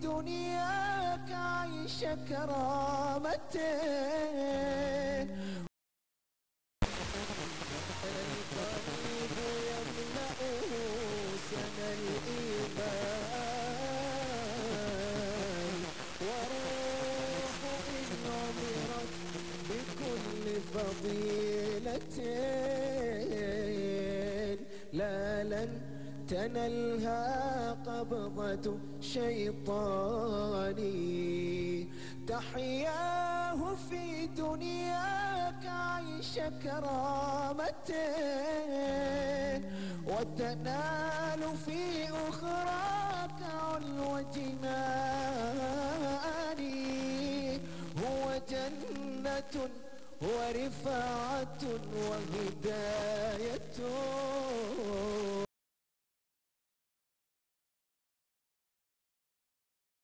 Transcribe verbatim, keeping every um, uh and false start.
دنياك عيش كرامتك. القريب يملأه سنى الإيمان والروح إن عمرت بكل فضيلتين لا لن تنلها قبضة شيطاني. تحياه في دنياك عيش كرامته وتنال في أخراك علو جناني. هو جنة ورفعة وهداية